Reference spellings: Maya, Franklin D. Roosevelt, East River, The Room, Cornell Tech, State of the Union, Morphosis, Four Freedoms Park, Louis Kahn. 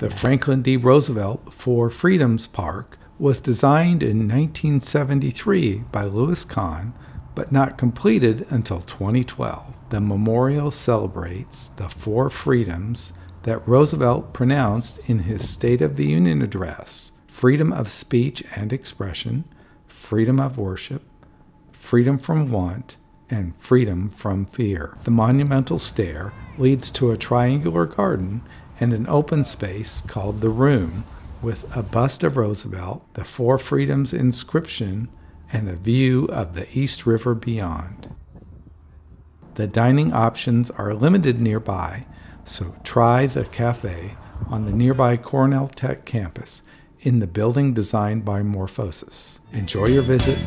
The Franklin D. Roosevelt Four Freedoms Park was designed in 1973 by Louis Kahn, but not completed until 2012. The memorial celebrates the four freedoms that Roosevelt pronounced in his State of the Union address: freedom of speech and expression, freedom of worship, freedom from want, and freedom from fear. The monumental stair leads to a triangular garden and an open space called the Room, with a bust of Roosevelt, the Four Freedoms inscription, and a view of the East River beyond. The dining options are limited nearby, so try the cafe on the nearby Cornell Tech campus in the building designed by Morphosis. Enjoy your visit.